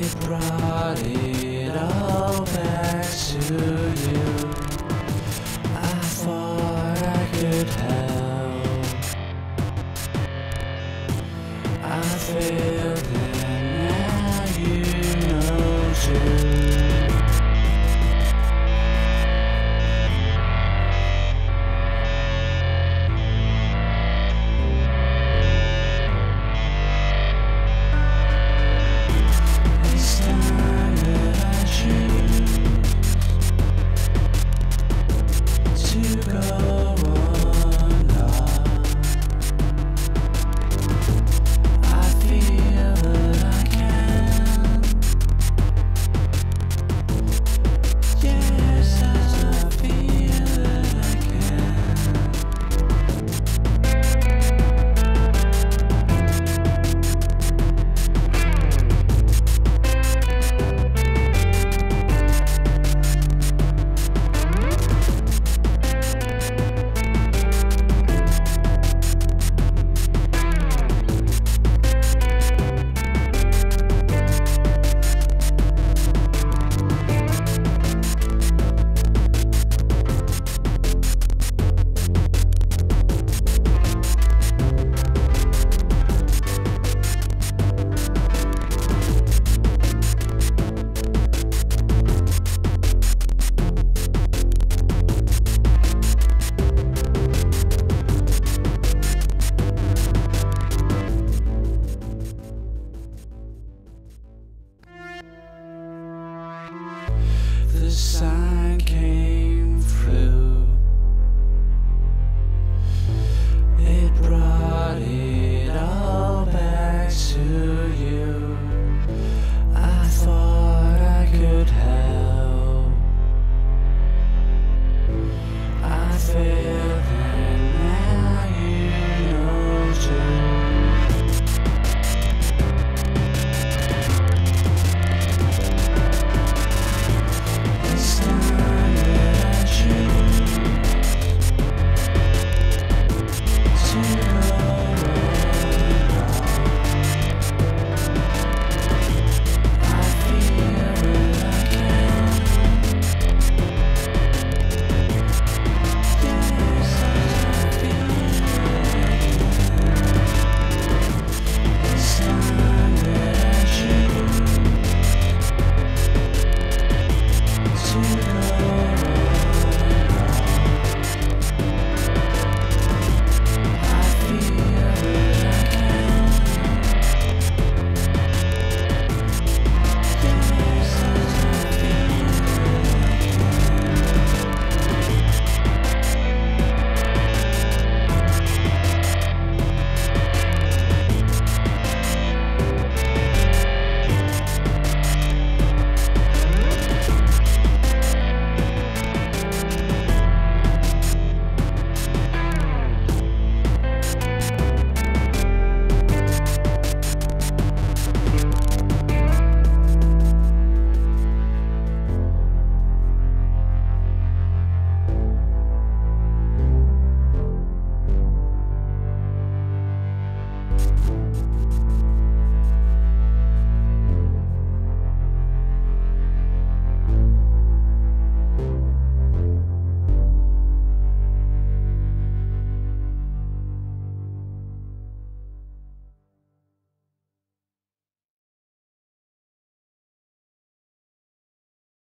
He brought it all back to you. I thought I could help. I failed and now you know you. The sign came.